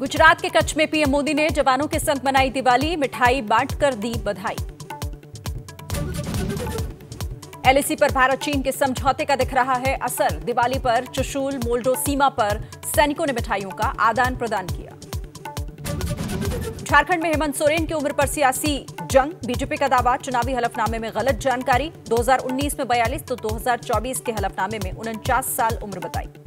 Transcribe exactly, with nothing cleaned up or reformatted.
गुजरात के कच्छ में पीएम मोदी ने जवानों के संग मनाई दिवाली, मिठाई बांटकर दी बधाई। एलएसी पर भारत चीन के समझौते का दिख रहा है असर। दिवाली पर चुशूल मोल्डो सीमा पर सैनिकों ने मिठाइयों का आदान प्रदान किया। झारखंड में हेमंत सोरेन की उम्र पर सियासी जंग, बीजेपी का दावा चुनावी हलफनामे में गलत जानकारी। दो हज़ार उन्नीस में बयालीस तो दो हज़ार चौबीस के हलफनामे में उनचास साल उम्र बताई।